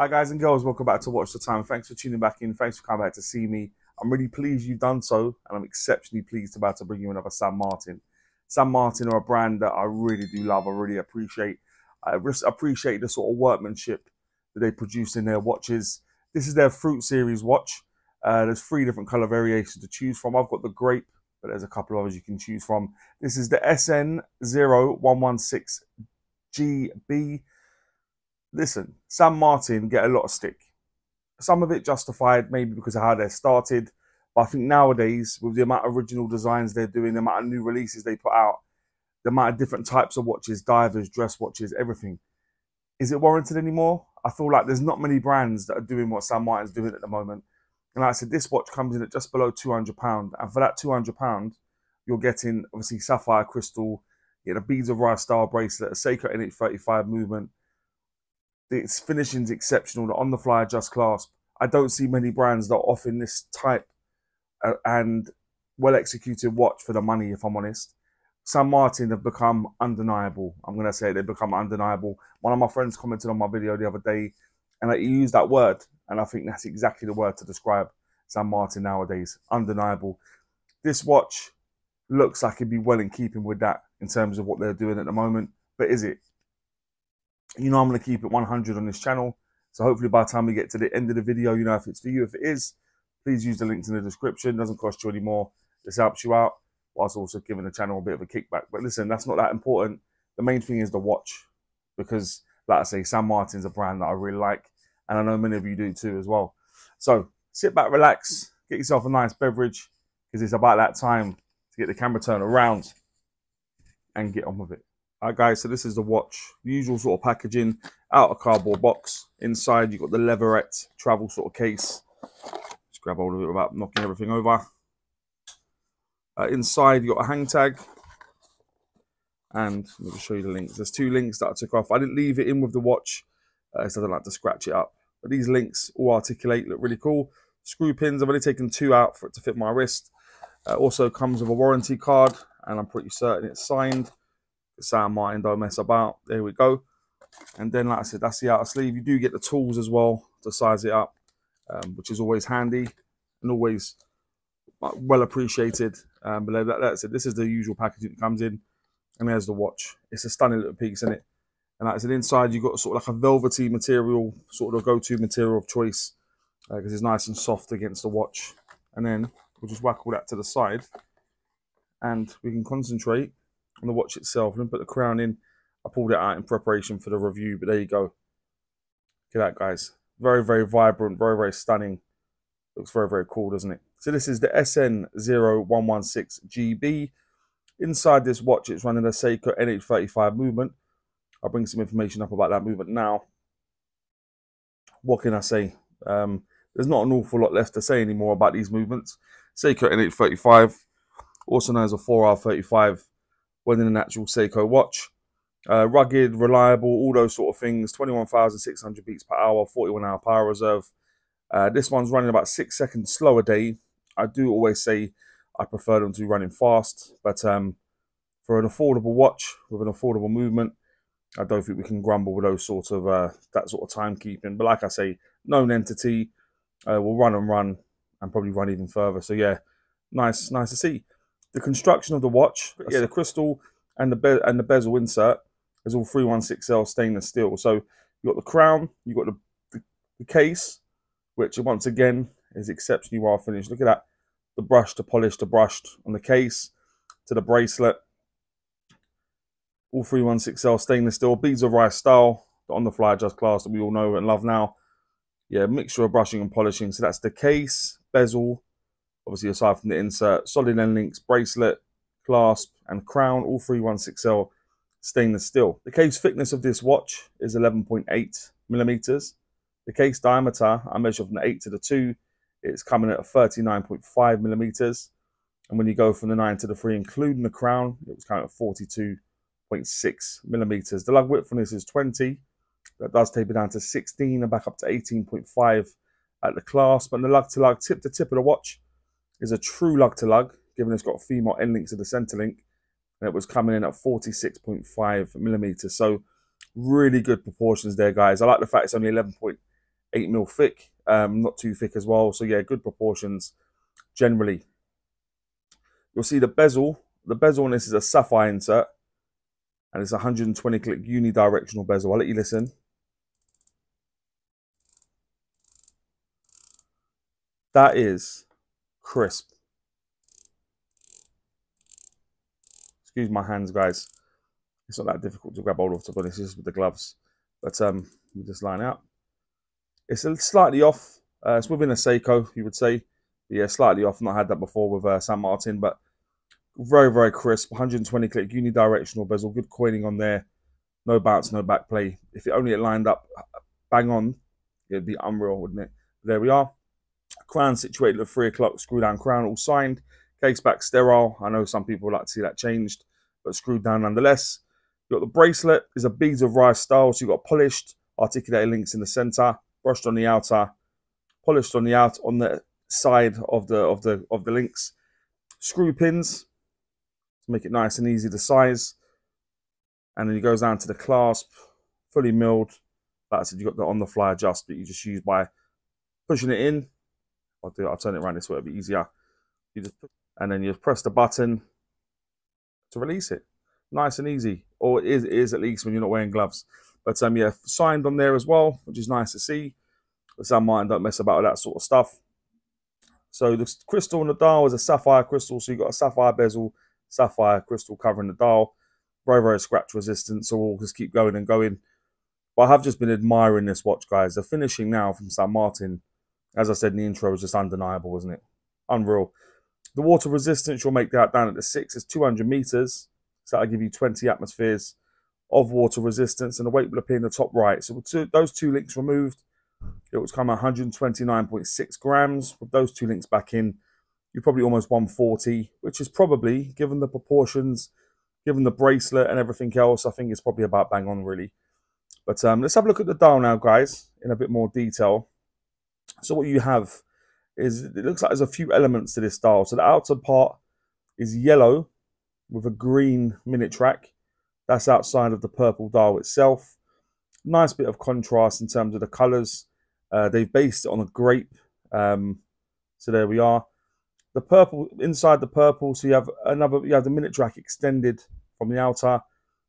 Hi guys and girls, welcome back to Watch the Time. Thanks for tuning back in, thanks for coming back to see me. I'm really pleased you've done so, and I'm exceptionally pleased about to bring you another San Martin. San Martin are a brand that I really do love, I really appreciate. I appreciate the sort of workmanship that they produce in their watches. This is their Fruit Series watch. There's three different colour variations to choose from. I've got the grape, but there's a couple of others you can choose from. This is the SN0116GB. Listen, San Martin get a lot of stick. Some of it justified maybe because of how they started. But I think nowadays, with the amount of original designs they're doing, the amount of new releases they put out, the amount of different types of watches, divers, dress watches, everything. Is it warranted anymore? I feel like there's not many brands that are doing what San Martin's doing at the moment. And like I said, this watch comes in at just below £200. And for that £200, you're getting, obviously, sapphire crystal, you get a beads of rice style bracelet, a Seiko NH35 movement. Its finishing's exceptional, the on-the-fly adjust clasp. I don't see many brands that are offering this type and well-executed watch for the money, if I'm honest. San Martin have become undeniable. I'm going to say they've become undeniable. One of my friends commented on my video the other day, and he used that word, and I think that's exactly the word to describe San Martin nowadays, undeniable. This watch looks like it'd be well in keeping with that in terms of what they're doing at the moment, but is it? You know, I'm going to keep it 100 on this channel. So hopefully by the time we get to the end of the video, you know if it's for you. If it is, please use the links in the description. It doesn't cost you any more. This helps you out whilst also giving the channel a bit of a kickback. But listen, that's not that important. The main thing is the watch, because, like I say, San Martin's a brand that I really like. And I know many of you do too as well. So sit back, relax, get yourself a nice beverage, because it's about that time to get the camera turned around and get on with it. Alright guys, so this is the watch, the usual sort of packaging, out of cardboard box. Inside you've got the leatherette travel sort of case. Just grab hold of it without knocking everything over. Inside you've got a hang tag. And let me show you the links. There's two links that I took off. I didn't leave it in with the watch, so I don't like to scratch it up. But these links all articulate, look really cool. Screw pins, I've only taken two out for it to fit my wrist. Also comes with a warranty card, and I'm pretty certain it's signed. San Martin, don't mess about. There we go. And then, like I said, that's the outer sleeve. You do get the tools as well to size it up, which is always handy and always well appreciated. But that's it. This is the usual packaging that comes in. And there's the watch. It's a stunning little piece, isn't it? And like I said, inside you've got sort of like a velvety material, sort of go-to material of choice, because it's nice and soft against the watch. And then we'll just whack all that to the side, and we can concentrate on the watch itself. Let me put the crown in. I pulled it out in preparation for the review, but there you go. Look at that, guys. Very, very vibrant, very, very stunning. Looks very, very cool, doesn't it? So this is the SN0116GB. Inside this watch, it's running a Seiko NH35 movement. I'll bring some information up about that movement now. What can I say? There's not an awful lot left to say anymore about these movements. Seiko NH35, also known as a 4R35, when in an actual Seiko watch. Rugged, reliable, all those sort of things. 21,600 beats per hour, 41-hour power reserve. This one's running about 6 seconds slower day. I do always say I prefer them to be running fast, but for an affordable watch with an affordable movement, I don't think we can grumble with those sort of that sort of timekeeping. But like I say, known entity, will run and run and probably run even further. So yeah, nice to see. The construction of the watch, yeah, the crystal and the bezel insert is all 316L stainless steel. So you've got the crown, you've got the case, which once again is exceptionally well finished. Look at that, the brush, the polish, the brushed on the case to the bracelet. All 316L stainless steel, beads of rice style, the on-the-fly adjust clasp that we all know and love now. Yeah, mixture of brushing and polishing. So that's the case, bezel, obviously aside from the insert, solid end links, bracelet, clasp and crown, all 316L stainless steel. The case thickness of this watch is 11.8mm. The case diameter, I measure from the 8 to the 2, it's coming at 39.5mm. And when you go from the 9 to the 3, including the crown, it was coming at 42.6mm. The lug width on this is 20. That does taper down to 16 and back up to 18.5 at the clasp. And the lug to lug, tip to tip of the watch, is a true lug-to-lug, given it's got female end links to the center link, and it was coming in at 46.5mm. So really good proportions there, guys. I like the fact it's only 11.8 8mm thick, not too thick as well. So yeah, good proportions generally. You'll see the bezel. The bezel on this is a sapphire insert, and it's 120 click unidirectional bezel. I'll let you listen. That is crisp. Excuse my hands, guys. It's not that difficult to grab hold of, to be honest, just with the gloves. But we just line out. It's slightly off. It's within a Seiko, you would say. But yeah, slightly off. I've not had that before with San Martin, but very, very crisp. 120 click unidirectional bezel. Good coining on there. No bounce, no back play. If it only lined up bang on, it'd be unreal, wouldn't it? But there we are. Crown situated at 3 o'clock. Screw down crown, all signed. Case back sterile. I know some people like to see that changed, but screwed down nonetheless. You've got the bracelet, is a beads of rice style, so you've got polished, articulated links in the center, brushed on the outer, polished on the out on the side of the links. Screw pins to make it nice and easy to size. And then it goes down to the clasp, fully milled. Like I said, you've got the on-the-fly adjust that you just use by pushing it in. I'll turn it around this way, it'll be easier. You just put, and then you just press the button to release it. Nice and easy, or it is at least when you're not wearing gloves. But yeah, signed on there as well, which is nice to see. But San Martin don't mess about with that sort of stuff. So the crystal on the dial is a sapphire crystal, so you've got a sapphire bezel, sapphire crystal covering the dial. Very, very scratch resistant, so we'll just keep going and going. But I have just been admiring this watch, guys. The finishing now from San Martin, as I said in the intro, is just undeniable, isn't it? Unreal. The water resistance, you'll make that down at the 6, is 200 meters. So that'll give you 20 atmospheres of water resistance, and the weight will appear in the top right. So with those two links removed, it would come 129.6 grams. With those two links back in, you're probably almost 140, which is probably, given the proportions, given the bracelet and everything else, I think it's probably about bang on, really. But let's have a look at the dial now, guys, in a bit more detail. So what you have is, it looks like there's a few elements to this dial. So the outer part is yellow with a green minute track. That's outside of the purple dial itself. Nice bit of contrast in terms of the colors. They've based it on a grape. So there we are. The purple, inside the purple, so you have the minute track extended from the outer.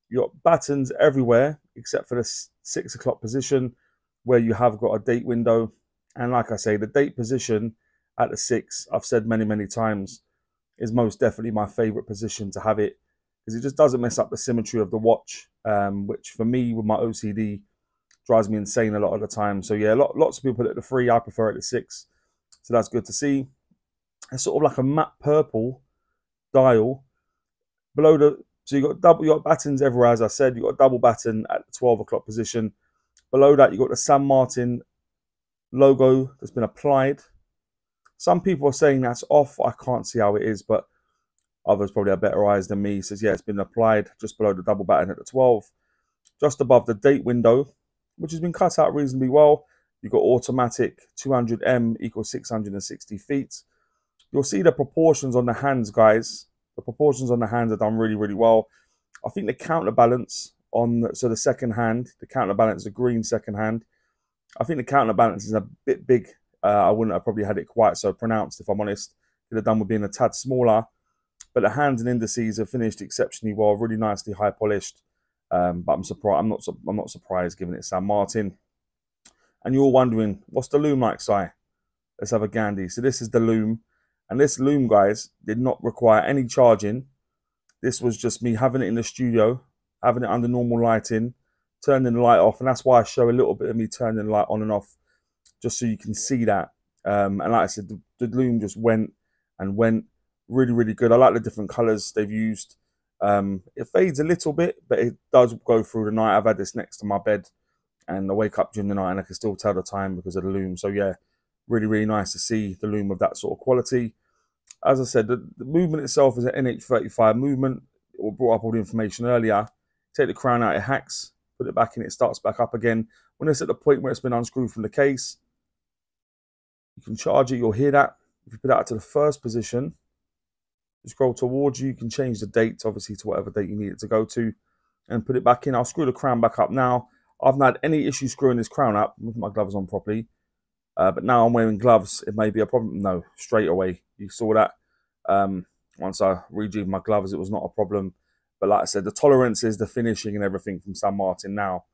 You've got battens everywhere, except for the 6 o'clock position, where you have got a date window. And like I say, the date position at the 6, I've said many, many times, is most definitely my favorite position to have it, because it just doesn't mess up the symmetry of the watch, which for me, with my OCD, drives me insane a lot of the time. So yeah, lots of people put it at the 3, I prefer it at the 6, so that's good to see. It's sort of like a matte purple dial. Below the, so you've got battens everywhere, as I said. You've got a double batten at the 12 o'clock position. Below that, you've got the San Martin logo that's been applied. Some people are saying that's off. I can't see how it is, but others probably have better eyes than me. Says, yeah, it's been applied just below the double batten at the 12. Just above the date window, which has been cut out reasonably well. You've got automatic 200M equals 660 feet. You'll see the proportions on the hands, guys. The proportions on the hands are done really, really well. I think the counterbalance on, so the second hand, the counterbalance, the green second hand, I think the counterbalance is a bit big. I wouldn't have probably had it quite so pronounced, if I'm honest. Could have done with being a tad smaller. But the hands and indices are finished exceptionally well, really nicely high polished. But I'm surprised. I'm not surprised, given it's San Martin. And you're wondering, what's the lume like, Si? Let's have a gandy. So this is the lume, and this lume, guys, did not require any charging. This was just me having it in the studio, having it under normal lighting, turning the light off, and that's why I show a little bit of me turning the light on and off, just so you can see that. And like I said, the lume just went and went, really, really good. I like the different colors they've used. It fades a little bit, but it does go through the night. I've had this next to my bed, and I wake up during the night and I can still tell the time because of the lume. So yeah, really, really nice to see the lume of that sort of quality. As I said, the movement itself is an NH35 movement. We brought up all the information earlier. Take the crown out, it hacks, put it back in, it starts back up again. When it's at the point where it's been unscrewed from the case, you can charge it, you'll hear that. If you put it out to the first position, you scroll towards you, you can change the date, obviously, to whatever date you need it to go to, and put it back in. I'll screw the crown back up now. I've not had any issue screwing this crown up with my gloves on properly. But now I'm wearing gloves, it may be a problem. No, straight away. You saw that. Once I rejigged my gloves, it was not a problem. But like I said, the tolerances, the finishing and everything from San Martin now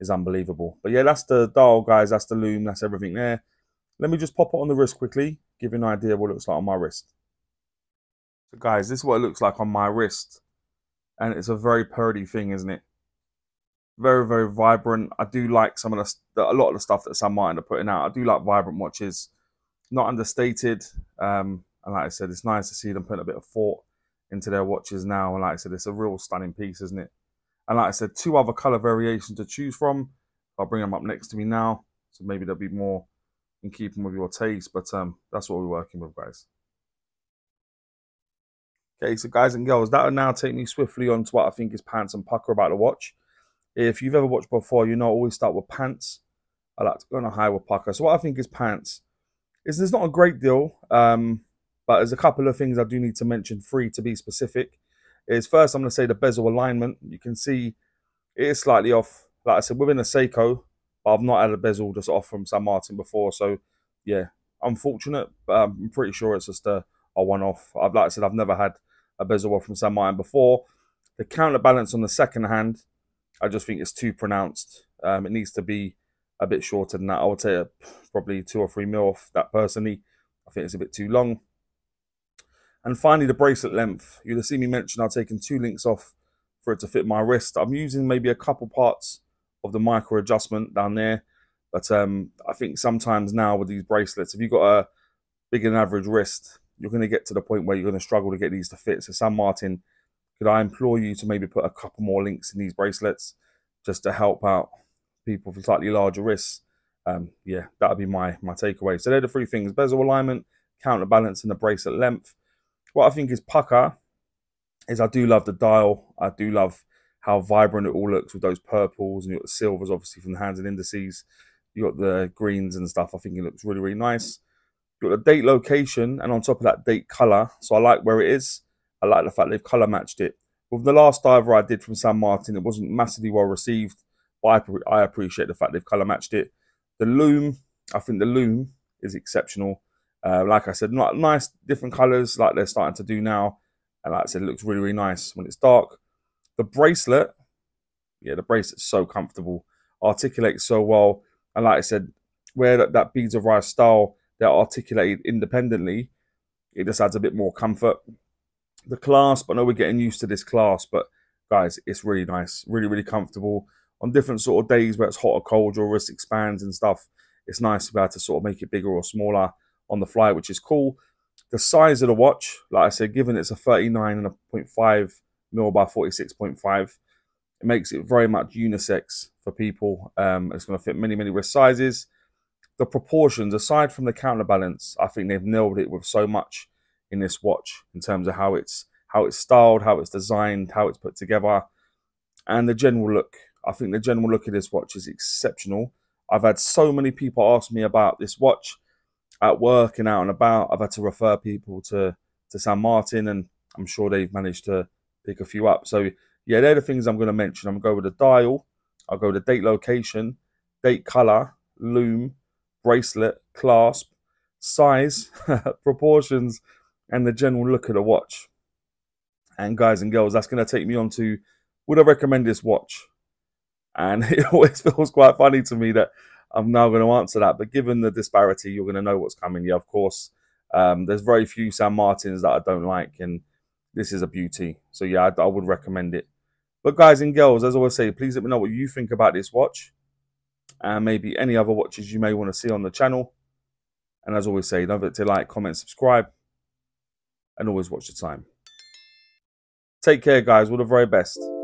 is unbelievable. But yeah, that's the dial, guys. That's the loom. That's everything there. Let me just pop it on the wrist quickly, give you an idea what it looks like on my wrist. So guys, this is what it looks like on my wrist. And it's a very purdy thing, isn't it? Very, very vibrant. I do like some of the, a lot of the stuff that San Martin are putting out. I do like vibrant watches, not understated. And like I said, it's nice to see them putting a bit of thought into their watches now. And like I said, it's a real stunning piece, isn't it? And like I said, two other color variations to choose from. I'll bring them up next to me now. So maybe they'll be more in keeping with your taste, but that's what we're working with, guys. Okay, so guys and girls, that'll now take me swiftly on to what I think is pants and pucker about the watch. If you've ever watched before, you know I always start with pants. I like to go on a high with pucker. So what I think is pants is there's not a great deal, but there's a couple of things I do need to mention, three to be specific. Is first, I'm going to say the bezel alignment. You can see it is slightly off. Like I said, within a Seiko, but I've not had a bezel just off from San Martin before. So yeah, unfortunate, but I'm pretty sure it's just a one-off. Like I said, I've never had a bezel off from San Martin before. The counterbalance on the second hand, I just think it's too pronounced. It needs to be a bit shorter than that. I would say probably 2 or 3 mil off that personally. I think it's a bit too long. And finally, the bracelet length. You'll have seen me mention I've taken 2 links off for it to fit my wrist. I'm using maybe a couple parts of the micro adjustment down there. But I think sometimes now with these bracelets, if you've got a bigger than average wrist, you're going to get to the point where you're going to struggle to get these to fit. So San Martin, could I implore you to maybe put a couple more links in these bracelets just to help out people with slightly larger wrists? Yeah, that would be my takeaway. So they're the 3 things, bezel alignment, counterbalance and the bracelet length. What I think is pucker is I do love the dial. I do love how vibrant it all looks with those purples, and you've got the silvers obviously from the hands and indices. You got the greens and stuff. I think it looks really, really nice. You've got the date location, and on top of that, date color. So I like where it is. I like the fact they've color matched it. With the last diver I did from San Martin, it wasn't massively well received, but I appreciate the fact they've color matched it. The loom, I think the loom is exceptional. Like I said, nice different colors like they're starting to do now. And like I said, it looks really, really nice when it's dark. The bracelet, yeah, the bracelet's so comfortable, articulates so well. And like I said, where that beads of rice style, they're articulated independently. It just adds a bit more comfort. The clasp, I know we're getting used to this clasp, but guys, it's really nice, really, really comfortable. On different sort of days where it's hot or cold, your wrist expands and stuff, it's nice to be able to sort of make it bigger or smaller on the fly, which is cool. The size of the watch, like I said, given it's a 39.5 mil by 46.5, it makes it very much unisex for people. It's going to fit many, many wrist sizes. The proportions, aside from the counterbalance, I think they've nailed it with so much in this watch in terms of how it's styled, how it's designed, how it's put together, and the general look. I think the general look of this watch is exceptional. I've had so many people ask me about this watch at work and out and about. I've had to refer people to San Martin, and I'm sure they've managed to pick a few up. So yeah, they're the things I'm going to mention. I'm going to go with the dial, I'll go with the date location, date color, loom, bracelet, clasp, size, proportions, and the general look of the watch. And guys and girls, that's going to take me on to, would I recommend this watch? And it always feels quite funny to me that I'm now going to answer that, but given the disparity, you're going to know what's coming. Yeah, of course. There's very few San Martins that I don't like, and this is a beauty. So yeah, I would recommend it. But guys and girls, as I always say, please let me know what you think about this watch and maybe any other watches you may want to see on the channel. And as I always say, don't forget to like, comment, subscribe, and always watch the time. Take care, guys. All the very best.